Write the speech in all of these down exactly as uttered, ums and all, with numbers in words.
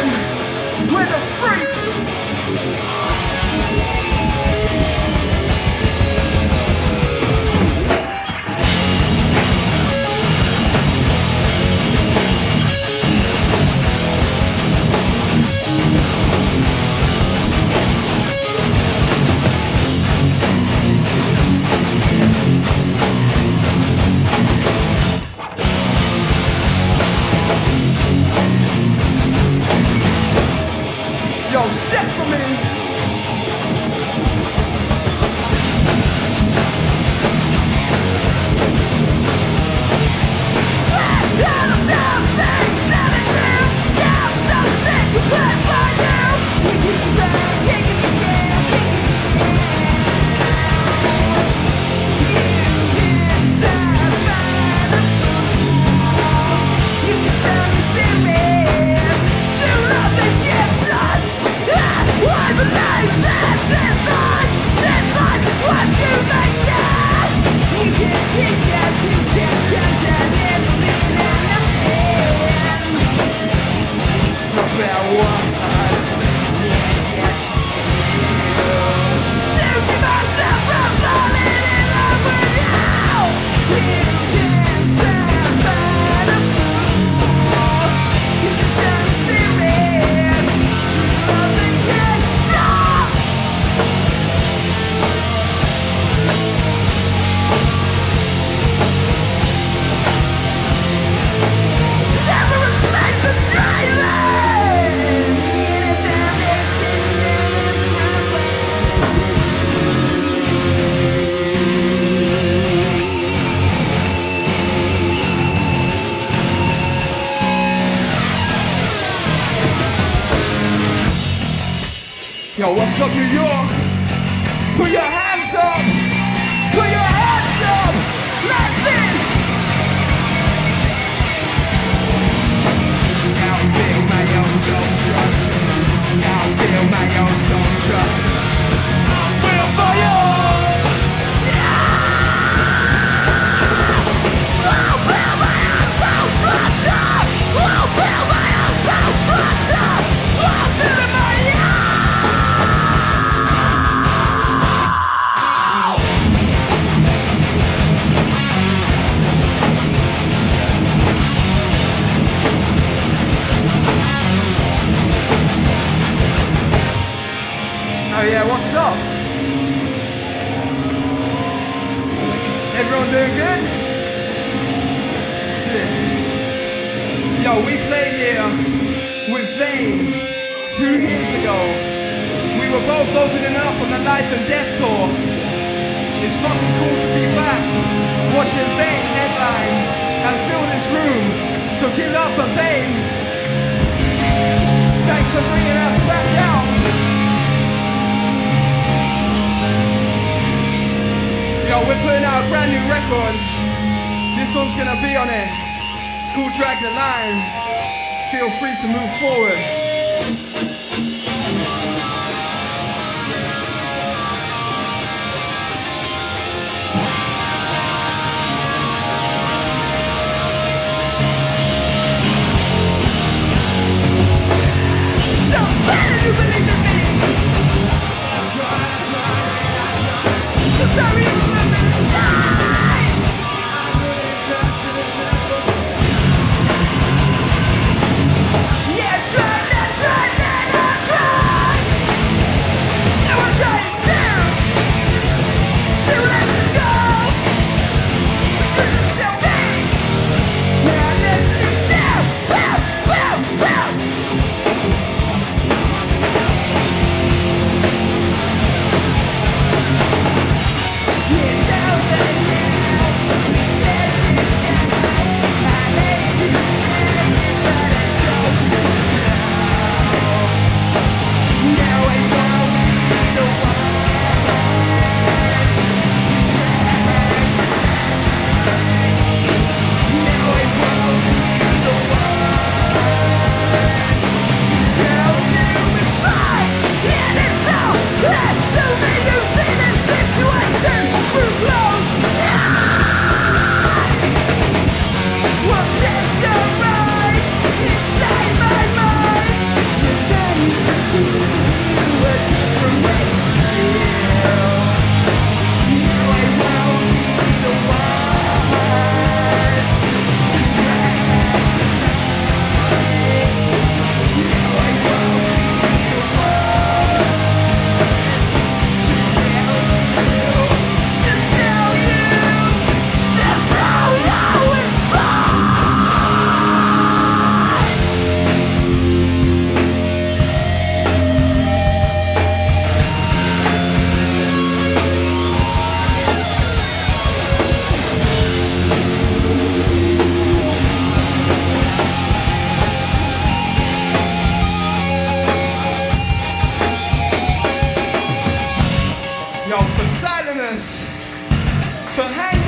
We're the Yo, what's up, New York? Put your hands up! Put your hands up! Like this! I'll build my own self-trust. I'll build my own self-trust. I'll build my own! Yeah! I'll build my own self-trust up! I'll build my own self-trust up! I'll build my own! Oh yeah, what's up? Everyone doing good? Shit. Yo, we played here with Zane two years ago. We were both opening up on the Life and Death tour. It's fucking cool to be back, watching Zane headline and fill this room. So give up for Zane. Thanks for bringing us back out. Yo, we're putting out a brand new record. This one's gonna be on it. It's called Drag the Line. Feel free to move forward. Yeah, try now! Thank you.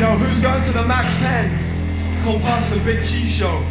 Yo, who's going to the Max ten? Call past the Big Cheese Show.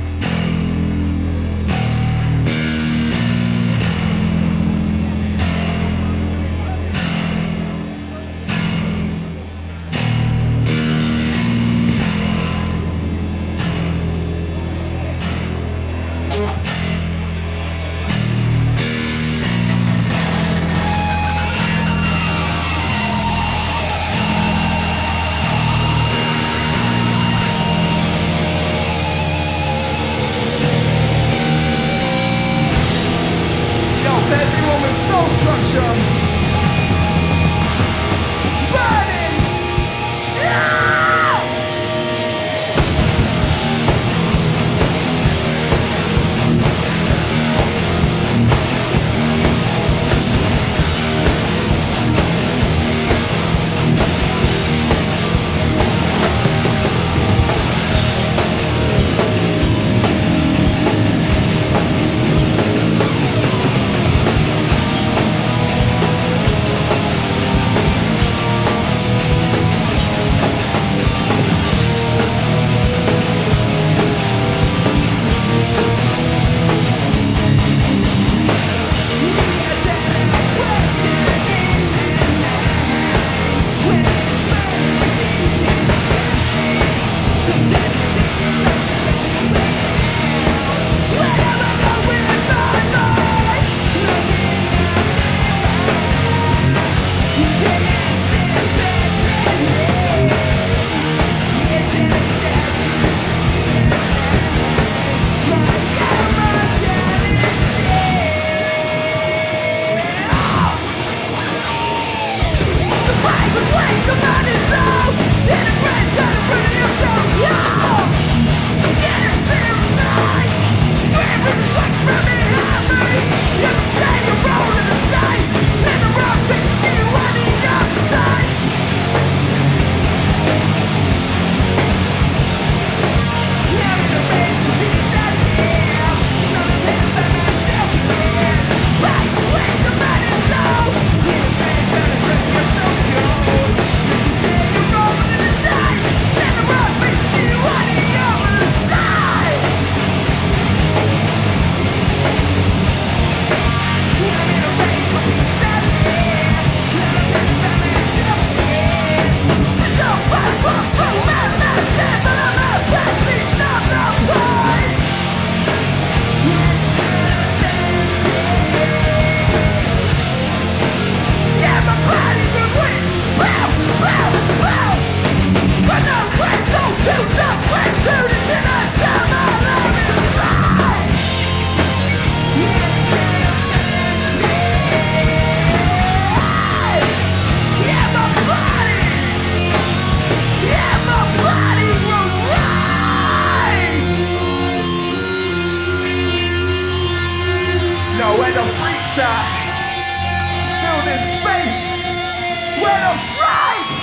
Space, where the fright!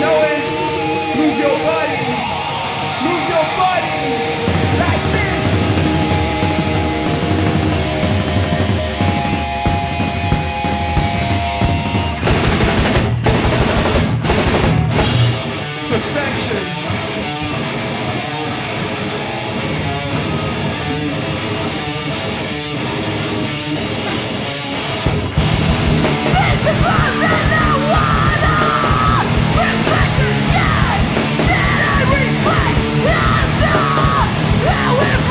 Now we're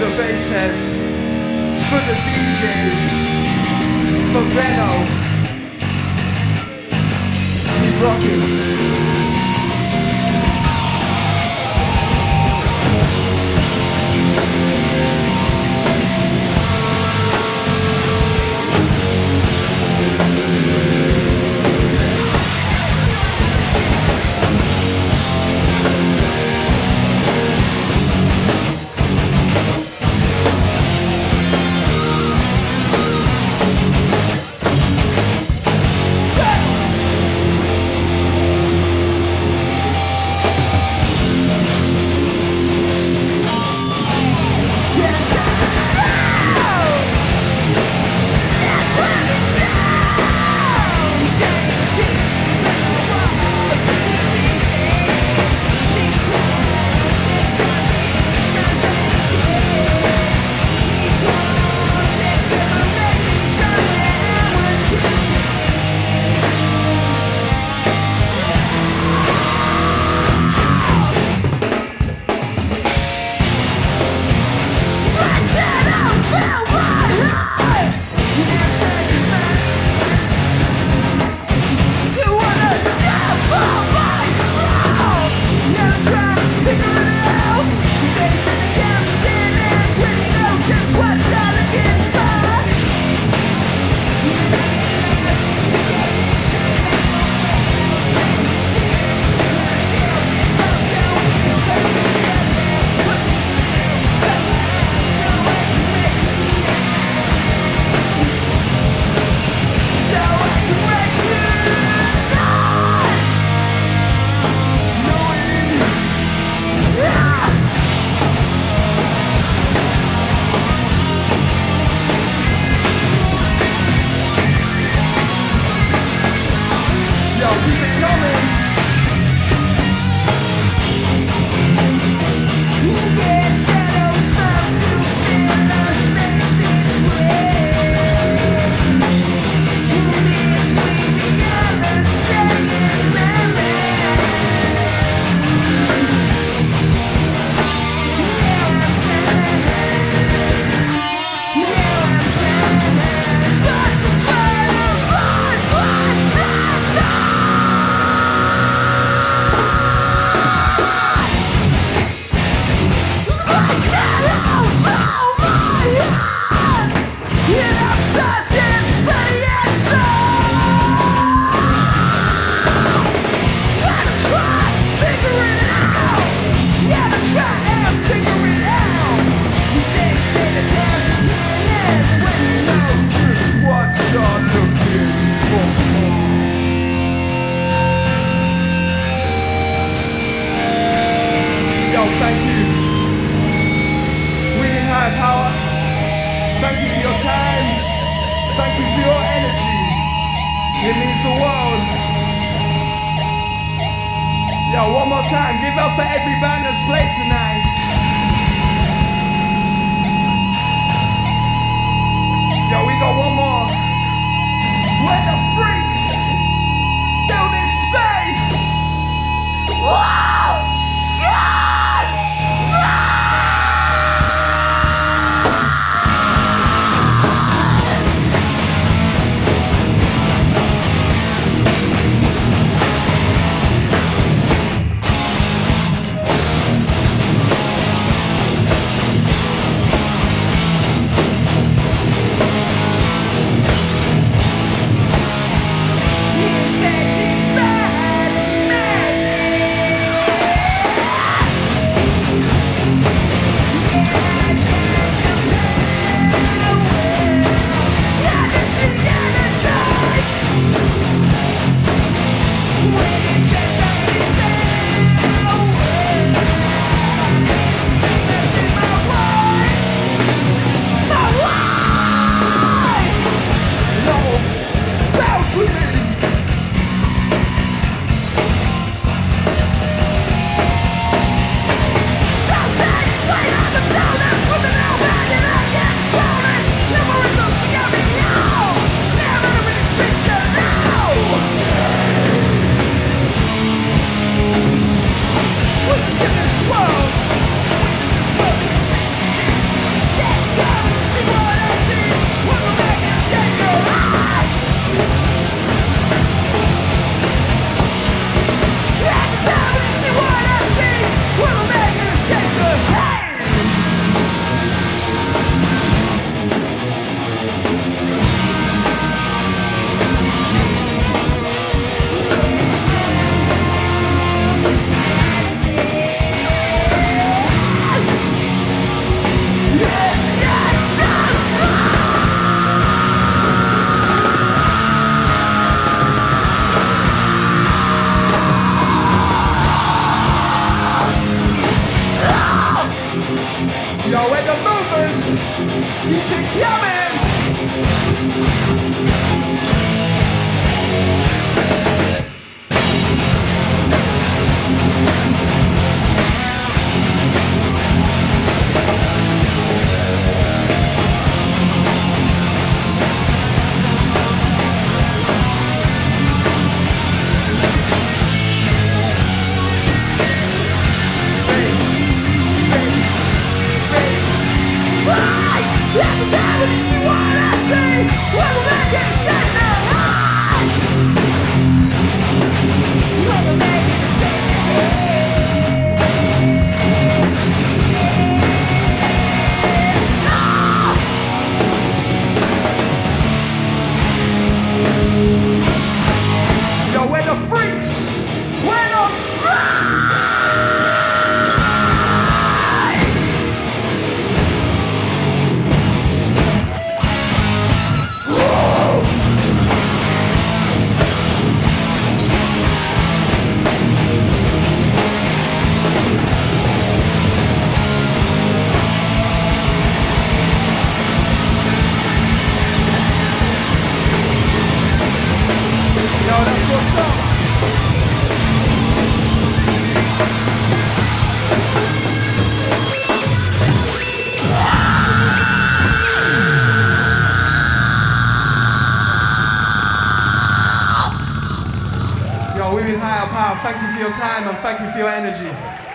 the bass heads, for the D Js, for Benno. Keep rocking. Thank you. Winning High Power, thank you for your time, thank you for your energy. It means the world. Yo, one more time, give up for every band that's played tonight. Yo, we got one more. We're the freaks. Build this space. Wow! Yeah! you can come in. Thank you for your time and thank you for your energy.